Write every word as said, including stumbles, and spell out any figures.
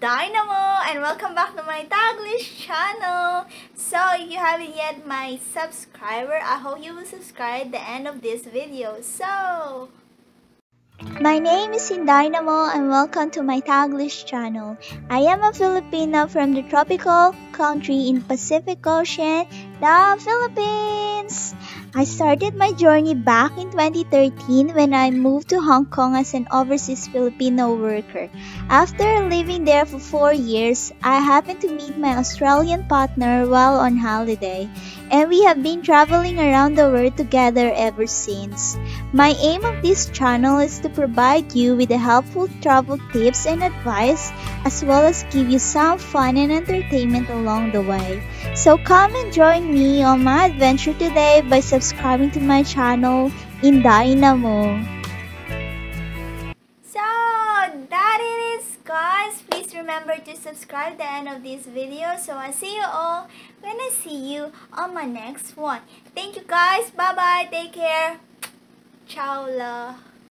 Dynamo and welcome back to my Taglish channel. So if you haven't yet my subscriber, I hope you will subscribe at the end of this video. So my name is In Dynamo and welcome to my Taglish channel. I am a Filipino from the tropical country in Pacific Ocean, the Philippines. I started my journey back in twenty thirteen when I moved to Hong Kong as an overseas Filipino worker. After living there for four years, I happened to meet my Australian partner while on holiday, and we have been traveling around the world together ever since. My aim of this channel is to provide you with the helpful travel tips and advice, as well as give you some fun and entertainment along the way. So come and join me on my adventure today by subscribing to my channel, In Dynamo. So that it is, guys. Please remember to subscribe at the end of this video. So I see you all when I see you on my next one. Thank you, guys. Bye bye. Take care. Ciao la.